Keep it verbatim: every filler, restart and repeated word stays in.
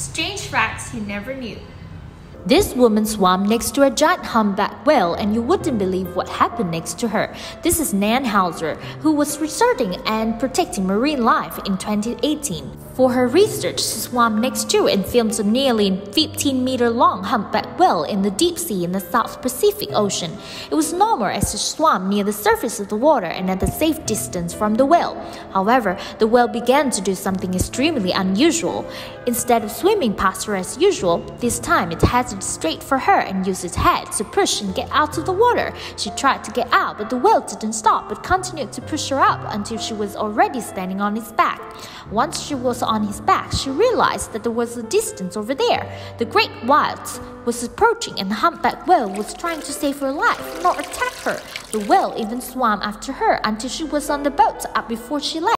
strange facts you never knew. This woman swam next to a giant humpback whale, and you wouldn't believe what happened next to her. This is Nan Hauser, who was researching and protecting marine life in twenty eighteen. For her research, she swam next to and filmed a nearly fifteen meter long humpback whale in the deep sea in the South Pacific Ocean. It was normal as she swam near the surface of the water and at a safe distance from the whale. However, the whale began to do something extremely unusual. Instead of swimming past her as usual, this time it had straight for her and used its head to push and get out of the water. She tried to get out, but the whale didn't stop but continued to push her up until she was already standing on his back. Once she was on his back, she realized that there was a distance over there. The great white was approaching, and the humpback whale was trying to save her life, not attack her. The whale even swam after her until she was on the boat up before she left.